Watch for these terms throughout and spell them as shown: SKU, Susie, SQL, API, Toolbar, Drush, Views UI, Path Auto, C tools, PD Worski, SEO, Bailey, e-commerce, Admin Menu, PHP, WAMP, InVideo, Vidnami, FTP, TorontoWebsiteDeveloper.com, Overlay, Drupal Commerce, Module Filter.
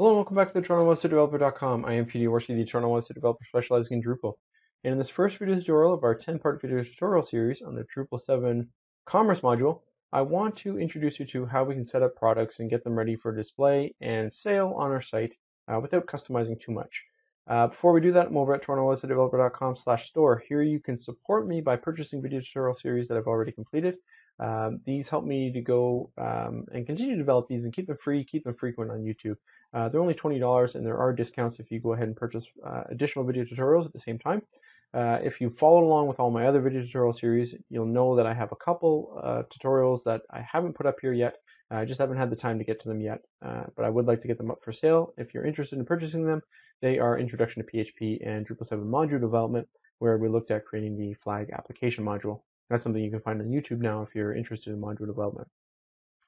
Hello and welcome back to the TorontoWebsiteDeveloper.com. I am PD Worski, the Toronto website developer specializing in Drupal. And in this first video tutorial of our 10-part video tutorial series on the Drupal 7 Commerce module, I want to introduce you to how we can set up products and get them ready for display and sale on our site without customizing too much. Before we do that, I'm over at TorontoWebsiteDeveloper.com/store. Here you can support me by purchasing video tutorial series that I've already completed. These help me to go and continue to develop these and keep them free, keep them frequent on YouTube. They're only $20 and there are discounts if you go ahead and purchase additional video tutorials at the same time. If you followed along with all my other video tutorial series, you'll know that I have a couple tutorials that I haven't put up here yet. I just haven't had the time to get to them yet, but I would like to get them up for sale. If you're interested in purchasing them, they are Introduction to PHP and Drupal 7 Module Development, where we looked at creating the flag application module. That's something you can find on YouTube now if you're interested in module development.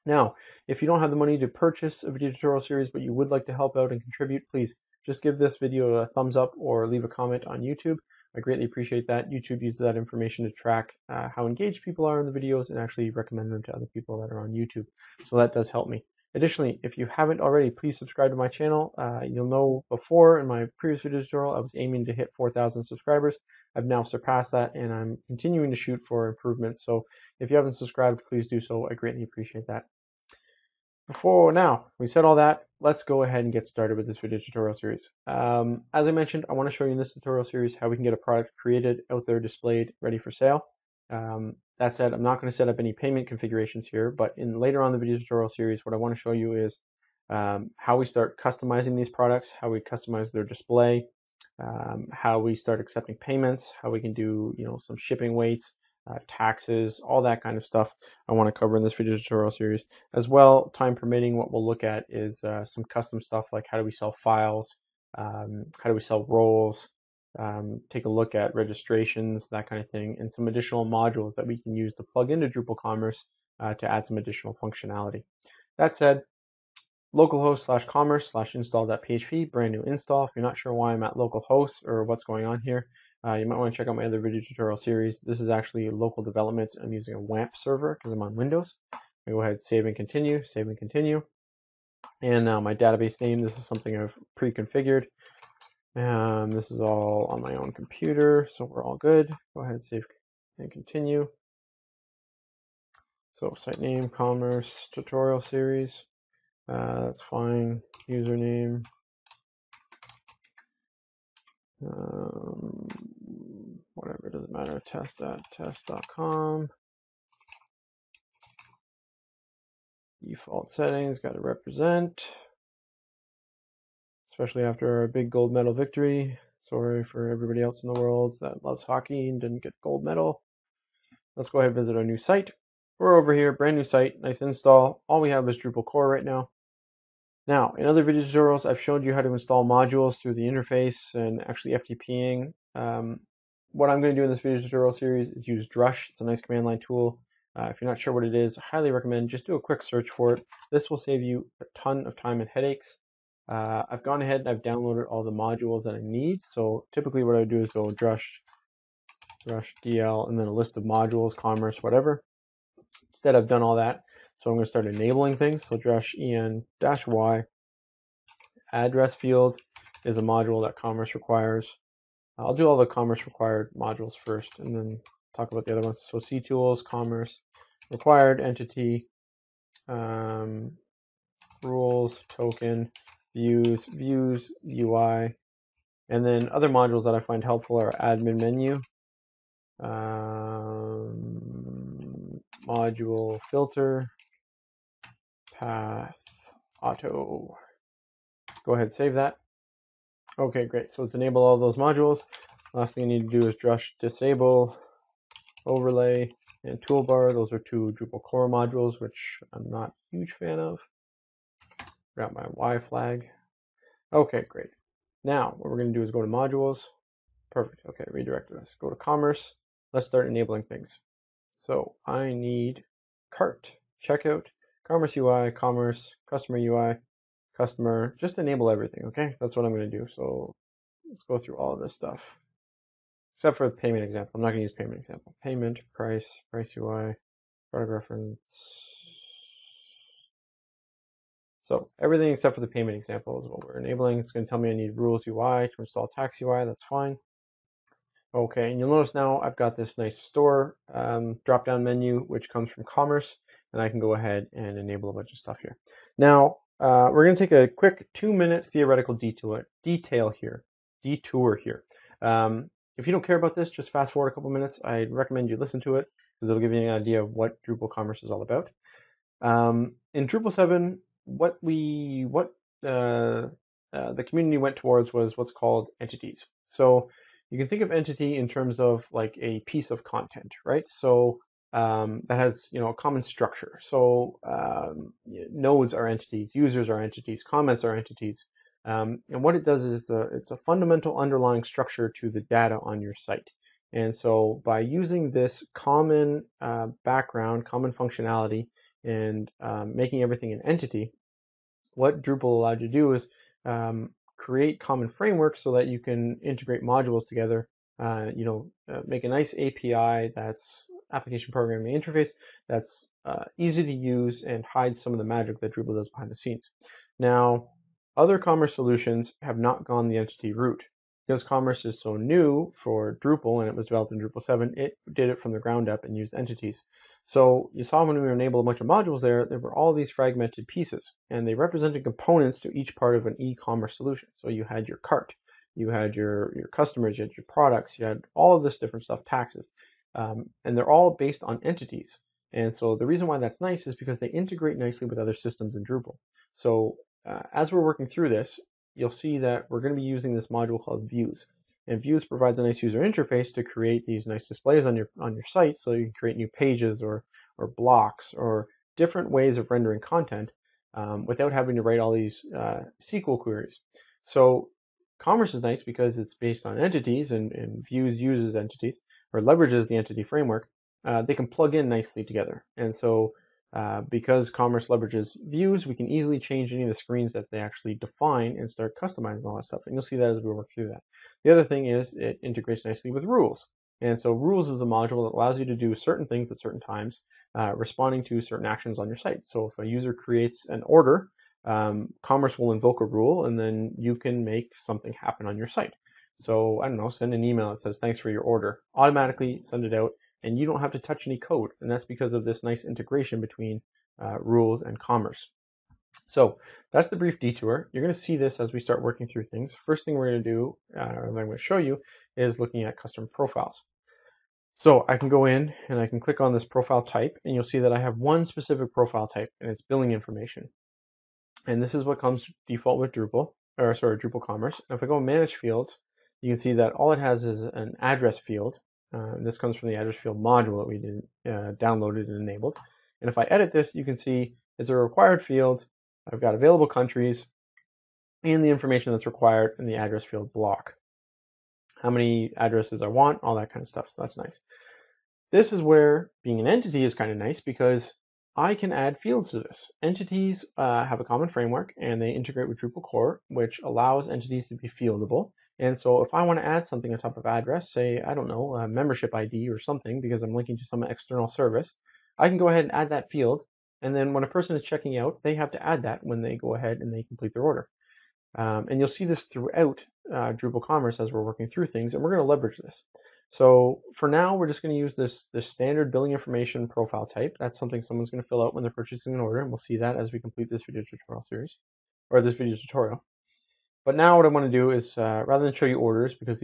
Now, if you don't have the money to purchase a video tutorial series, but you would like to help out and contribute, please just give this video a thumbs up or leave a comment on YouTube. I greatly appreciate that. YouTube uses that information to track how engaged people are in the videos and actually recommend them to other people that are on YouTube. So that does help me. Additionally, if you haven't already, please subscribe to my channel. You'll know before in my previous video tutorial, I was aiming to hit 4,000 subscribers. I've now surpassed that and I'm continuing to shoot for improvements. So if you haven't subscribed, please do so. I greatly appreciate that. Now we said all that, let's go ahead and get started with this video tutorial series. As I mentioned, I want to show you in this tutorial series how we can get a product created, out there, displayed, ready for sale. That said, I'm not going to set up any payment configurations here, but in later on in the video tutorial series, what I want to show you is how we start customizing these products, how we customize their display, how we start accepting payments, how we can do some shipping weights, taxes, all that kind of stuff I want to cover in this video tutorial series. As well, time permitting, what we'll look at is some custom stuff like how do we sell files, how do we sell roles, take a look at registrations, that kind of thing, and some additional modules that we can use to plug into Drupal Commerce to add some additional functionality. That said, localhost/commerce/install.php, brand new install. If you're not sure why I'm at localhost or what's going on here, you might want to check out my other video tutorial series. This is actually local development. I'm using a WAMP server because I'm on Windows. I go ahead, save and continue, save and continue. And now my database name, this is something I've pre-configured. This is all on my own computer, so we're all good. Go ahead, save and continue. So site name, commerce, tutorial series. That's fine. Username. Whatever, doesn't matter, test.test.com. Default settings, got to represent. Especially after our big gold medal victory. Sorry for everybody else in the world that loves hockey and didn't get gold medal. Let's go ahead and visit our new site. We're over here, brand new site, nice install. All we have is Drupal core right now. Now, in other video tutorials, I've showed you how to install modules through the interface and actually FTPing. What I'm going to do in this video tutorial series is use Drush. It's a nice command line tool. If you're not sure what it is, I highly recommend just do a quick search for it. This will save you a ton of time and headaches. I've gone ahead and I've downloaded all the modules that I need. So typically what I would do is go Drush DL, and then a list of modules, commerce, whatever. Instead, I've done all that. So I'm going to start enabling things. So Drush en-y, address field is a module that commerce requires. I'll do all the commerce required modules first and then talk about the other ones. So C tools, commerce, required entity, rules, token, views, UI. And then other modules that I find helpful are admin menu, module filter, path auto. Go ahead, save that. Okay, great. So let's enable all those modules. Last thing you need to do is Drush disable overlay and toolbar. Those are two Drupal core modules, which I'm not a huge fan of. Grab my Y flag. Okay, great. Now what we're going to do is go to modules. Perfect. Okay, redirected us. Go to commerce. Let's start enabling things. So I need cart, checkout, commerce UI, commerce, customer UI, customer, just enable everything, okay? That's what I'm gonna do. So let's go through all of this stuff, except for the payment example. I'm not gonna use payment example. Payment, price UI, product reference, So everything except for the payment example is what we're enabling. It's going to tell me I need rules UI to install tax UI. That's fine. Okay, and you'll notice now I've got this nice store drop-down menu, which comes from Commerce, and I can go ahead and enable a bunch of stuff here. Now, we're going to take a quick 2-minute theoretical detour here. If you don't care about this, just fast forward a couple minutes. I'd recommend you listen to it because it'll give you an idea of what Drupal Commerce is all about. In Drupal 7, what the community went towards was what's called entities. So you can think of entity in terms of like a piece of content, right? So that has, you know, a common structure. So nodes are entities, users are entities, comments are entities. And what it does is it's a fundamental underlying structure to the data on your site. And so by using this common background, common functionality, and making everything an entity, what Drupal allowed you to do is create common frameworks so that you can integrate modules together, make a nice API that's application programming interface that's easy to use and hides some of the magic that Drupal does behind the scenes. Now, other commerce solutions have not gone the entity route. Because Commerce is so new for Drupal and it was developed in Drupal 7, it did it from the ground up and used entities. So you saw when we enabled a bunch of modules there were all these fragmented pieces and they represented components to each part of an e-commerce solution. So you had your cart, you had your customers, you had your products, you had all of this different stuff, taxes, and they're all based on entities. And so the reason why that's nice is because they integrate nicely with other systems in Drupal. So as we're working through this, you'll see that we're going to be using this module called Views. And Views provides a nice user interface to create these nice displays on your site, so you can create new pages or blocks or different ways of rendering content without having to write all these SQL queries. So Commerce is nice because it's based on entities and Views uses entities or leverages the entity framework. They can plug in nicely together. And so because Commerce leverages Views, we can easily change any of the screens that they actually define and start customizing all that stuff. And you'll see that as we work through that. The other thing is it integrates nicely with Rules. And so Rules is a module that allows you to do certain things at certain times, responding to certain actions on your site. So if a user creates an order, Commerce will invoke a rule and then you can make something happen on your site. So I don't know, send an email that says, thanks for your order. Automatically send it out. And you don't have to touch any code, and that's because of this nice integration between Rules and Commerce. So that's the brief detour. You're going to see this as we start working through things. First thing we're going to do, I'm going to show you, is looking at custom profiles. So I can go in and I can click on this profile type, and you'll see that I have one specific profile type, and it's billing information. And this is what comes default with Drupal, or sorry, Drupal Commerce. And if I go manage fields, you can see that all it has is an address field. This comes from the address field module that we did, downloaded and enabled. And if I edit this, you can see it's a required field. I've got available countries and the information that's required in the address field block. How many addresses I want, all that kind of stuff. So that's nice. This is where being an entity is kind of nice because I can add fields to this. Entities have a common framework and they integrate with Drupal core, which allows entities to be fieldable. And so if I want to add something on top of address, say, I don't know, a membership ID or something, because I'm linking to some external service, I can go ahead and add that field. And then when a person is checking out, they have to add that when they go ahead and they complete their order. And you'll see this throughout Drupal Commerce as we're working through things, and we're going to leverage this. So for now, we're just going to use this standard billing information profile type. That's something someone's going to fill out when they're purchasing an order, and we'll see that as we complete this video tutorial series, or this video tutorial. But now what I want to do is, rather than show you orders, because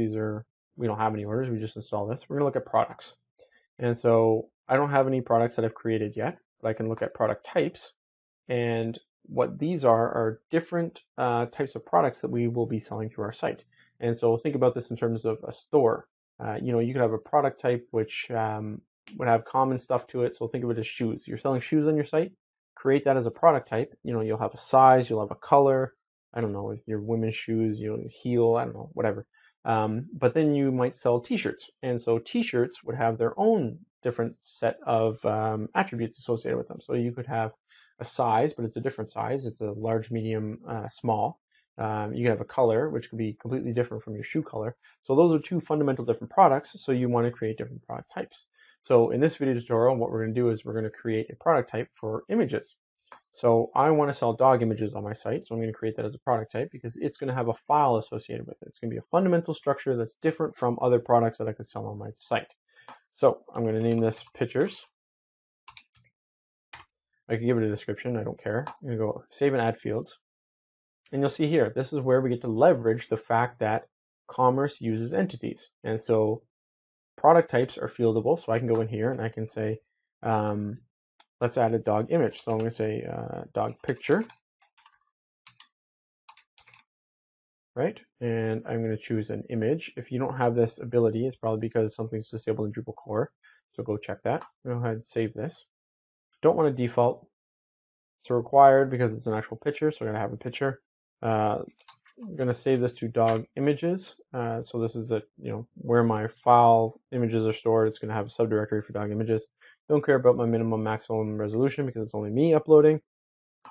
we don't have any orders, we just install this, we're going to look at products. And so I don't have any products that I've created yet, but I can look at product types. And what these are different types of products that we will be selling through our site. And so think about this in terms of a store. You could have a product type which would have common stuff to it. So think of it as shoes. You're selling shoes on your site, create that as a product type. You know, you'll have a size, you'll have a color. I don't know, if your women's shoes, heel, I don't know, whatever. But then you might sell t-shirts. And so t-shirts would have their own different set of attributes associated with them. So you could have a size, but it's a different size. It's a large, medium, small. You can have a color, which could be completely different from your shoe color. So those are two fundamental different products. So you want to create different product types. So in this video tutorial, what we're going to do is we're going to create a product type for images. So I want to sell dog images on my site, so I'm going to create that as a product type because it's going to have a file associated with it. It's going to be a fundamental structure that's different from other products that I could sell on my site. So I'm going to name this pictures. I can give it a description, I don't care. I'm going to go save and add fields. And you'll see here, this is where we get to leverage the fact that commerce uses entities. And so product types are fieldable. So I can go in here and I can say, let's add a dog image. So I'm going to say dog picture, right? And I'm going to choose an image. If you don't have this ability, it's probably because something's disabled in Drupal core. So go check that. Go ahead and save this. Don't want to default. It's required because it's an actual picture. So I'm going to have a picture. I'm going to save this to dog images. So this is where my file images are stored. It's going to have a subdirectory for dog images. Don't care about my minimum maximum resolution because it's only me uploading.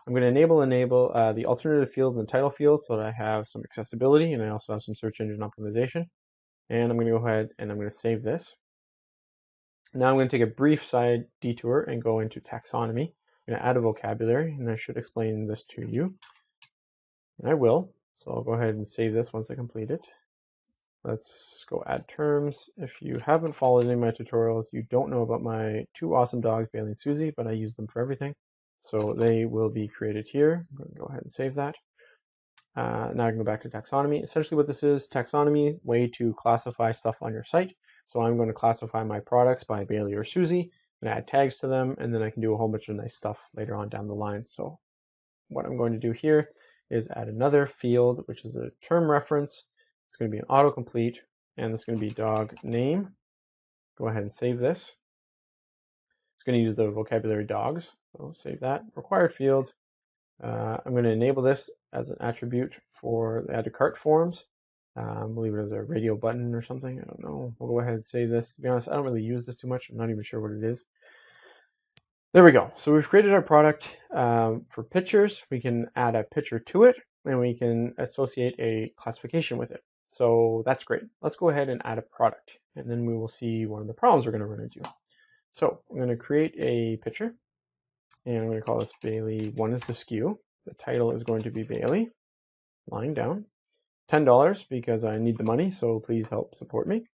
I'm going to enable the alternative field and the title field so that I have some accessibility and I also have some search engine optimization. And I'm going to go ahead and I'm going to save this. Now I'm going to take a brief side detour and go into taxonomy. I'm going to add a vocabulary and I should explain this to you. And I will. So I'll go ahead and save this once I complete it. Let's go add terms. If you haven't followed any of my tutorials, you don't know about my two awesome dogs, Bailey and Susie, but I use them for everything. So they will be created here. I'm going to go ahead and save that. Now I can go back to taxonomy. Essentially what this is, taxonomy, way to classify stuff on your site. So I'm going to classify my products by Bailey or Susie and add tags to them. And then I can do a whole bunch of nice stuff later on down the line. So what I'm going to do here is add another field, which is a term reference. It's going to be an autocomplete, and it's going to be dog name. Go ahead and save this. It's going to use the vocabulary dogs, so save that. Required field. I'm going to enable this as an attribute for the add to cart forms. We'll leave it as a radio button or something. I don't know. We'll go ahead and save this. To be honest, I don't really use this too much. I'm not even sure what it is. There we go. So we've created our product for pictures. We can add a picture to it, and we can associate a classification with it. So that's great. Let's go ahead and add a product, and then we will see one of the problems we're going to run into. So I'm going to create a picture, and I'm going to call this Bailey. One is the SKU. The title is going to be Bailey, lying down. $10 because I need the money, so please help support me.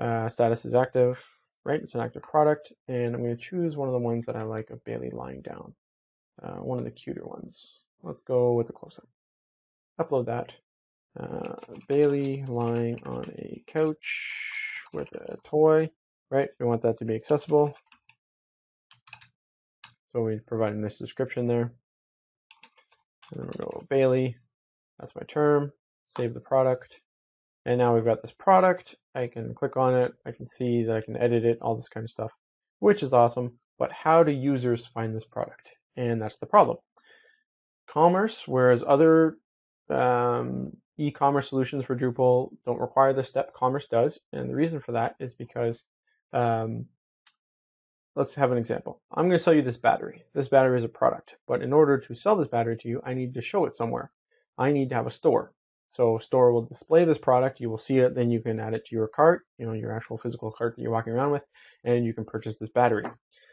Status is active. Right, it's an active product, and I'm going to choose one of the ones that I like of Bailey lying down. One of the cuter ones. Let's go with the close-up. Upload that. Bailey lying on a couch with a toy. Right, we want that to be accessible. So we provide a nice description there. And then we'll go Bailey. That's my term. Save the product. And now we've got this product. I can click on it. I can see that I can edit it, all this kind of stuff, which is awesome. But how do users find this product? And that's the problem. Commerce, whereas other e-commerce solutions for Drupal don't require this step, Commerce does. And the reason for that is because, let's have an example. I'm going to sell you this battery. This battery is a product. But in order to sell this battery to you, I need to show it somewhere. I need to have a store. So store will display this product, you will see it, then you can add it to your cart, your actual physical cart that you're walking around with, and you can purchase this battery.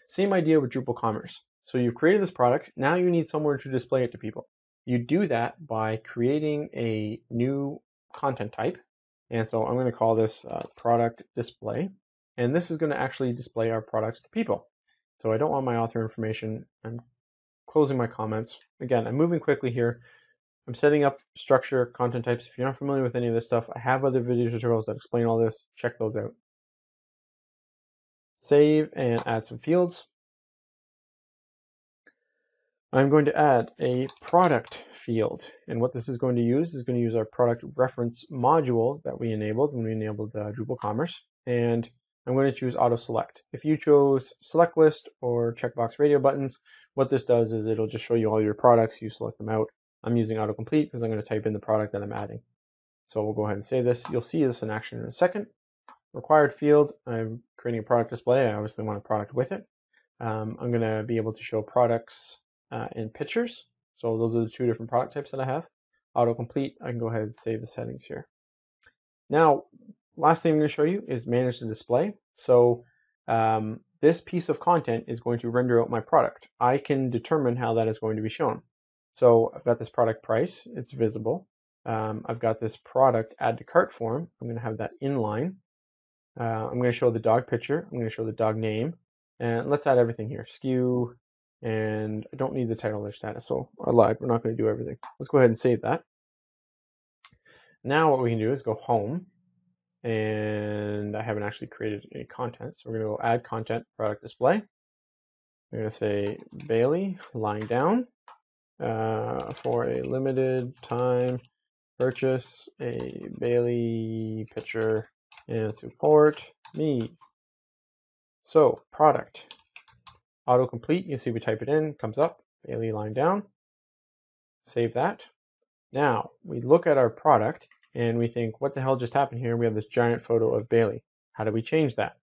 Same idea with Drupal Commerce. So you've created this product, now you need somewhere to display it to people. You do that by creating a new content type. And so I'm gonna call this product display, and this is gonna actually display our products to people. So I don't want my author information. I'm closing my comments. Again, I'm moving quickly here. I'm setting up structure, content types. If you're not familiar with any of this stuff, I have other video tutorials that explain all this. Check those out. Save and add some fields. I'm going to add a product field. And what this is going to use is going to use our product reference module that we enabled when we enabled Drupal Commerce. And I'm going to choose auto select. If you chose select list or checkbox radio buttons, what this does is it'll just show you all your products. You select them out. I'm using autocomplete because I'm going to type in the product that I'm adding. So we'll go ahead and save this. You'll see this in action in a second. Required field, I'm creating a product display. I obviously want a product with it. I'm going to be able to show products in pictures. So those are the two different product types that I have. Autocomplete, I can go ahead and save the settings here. Now, last thing I'm going to show you is manage the display. So this piece of content is going to render out my product. I can determine how that is going to be shown. So I've got this product price, it's visible. I've got this product add to cart form. I'm going to have that inline. I'm going to show the dog picture. I'm going to show the dog name. And let's add everything here. SKU, and I don't need the title or status, so I lied. We're not going to do everything. Let's go ahead and save that. Now what we can do is go home, and I haven't actually created any content. So we're going to go add content, product display. We're going to say Bailey lying down for a limited time. Purchase a Bailey picture and support me. So product autocomplete. You see, we type it in, comes up Bailey lying down. Save that. Now we look at our product and we think, what the hell just happened here? We have this giant photo of Bailey. How do we change that?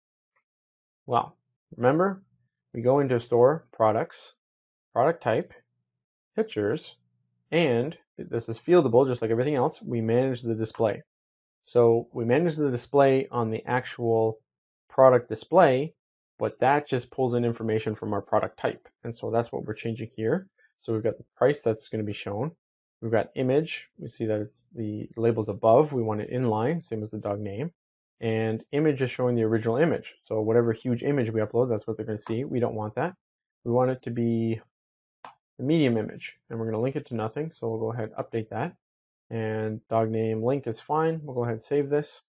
Well, remember, we go into store products, product type, pictures, and this is fieldable just like everything else. We manage the display. So we manage the display on the actual product display, but that just pulls in information from our product type. And so that's what we're changing here. So we've got the price that's going to be shown. We've got image. We see that it's the labels above. We want it inline, same as the dog name. And image is showing the original image. So whatever huge image we upload, that's what they're going to see. We don't want that. We want it to be the medium image, and we're going to link it to nothing. So we'll go ahead and update that. And dog name link is fine. We'll go ahead and save this.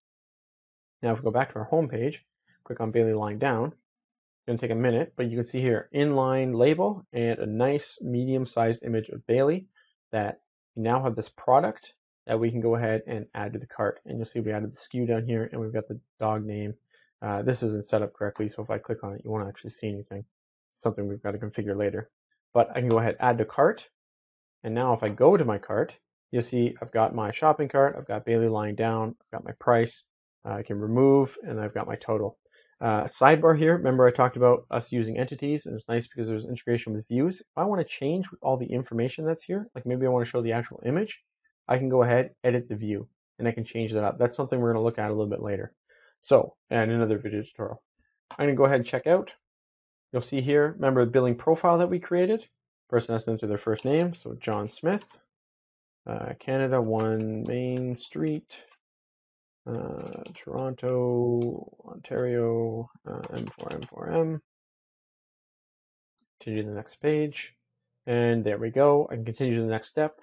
Now if we go back to our home page, click on Bailey lying down. It's going to take a minute, but you can see here inline label and a nice medium-sized image of Bailey that we now have this product that we can go ahead and add to the cart. And you'll see we added the SKU down here, and we've got the dog name. This isn't set up correctly, so if I click on it, you won't actually see anything. It's something we've got to configure later. But I can go ahead, add to cart. And now if I go to my cart, you'll see I've got my shopping cart. I've got Bailey lying down. I've got my price. I can remove, and I've got my total. Sidebar here, remember I talked about us using entities, and it's nice because there's integration with views. If I want to change all the information that's here, like maybe I want to show the actual image, I can go ahead, edit the view, and I can change that up. That's something we're going to look at a little bit later. So, and another video tutorial. I'm going to go ahead and check out. You'll see here, remember the billing profile that we created? Person has to enter their first name, so John Smith, Canada 1 Main Street, Toronto, Ontario, M4M4M. Continue to the next page. And there we go. I can continue to the next step.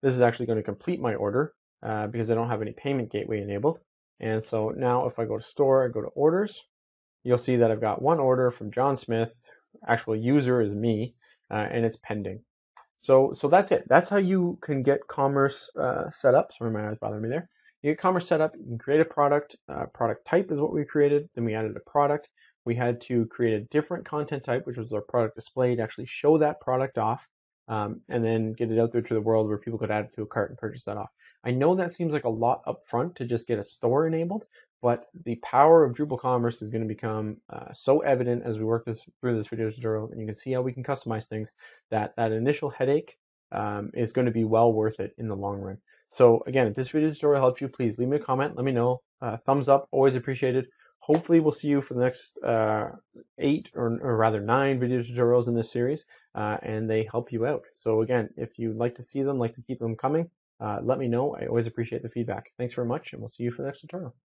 This is actually going to complete my order because I don't have any payment gateway enabled. And so now if I go to store, I go to orders, you'll see that I've got one order from John Smith. Actual user is me, and it's pending. So that's it. That's how you can get commerce set up. Sorry, my eyes bothering me there. You get commerce set up, you can create a product. Product type is what we created. Then we added a product. We had to create a different content type, which was our product display, to actually show that product off, and then get it out there to the world where people could add it to a cart and purchase that off. I know that seems like a lot up front to just get a store enabled, but the power of Drupal Commerce is going to become so evident as we work through this video tutorial, and you can see how we can customize things, that initial headache is going to be well worth it in the long run. So again, if this video tutorial helped you, please leave me a comment, let me know. Thumbs up, always appreciated. Hopefully we'll see you for the next 9 video tutorials in this series, and they help you out. So again, if you'd like to see them, like to keep them coming, let me know. I always appreciate the feedback. Thanks very much, and we'll see you for the next tutorial.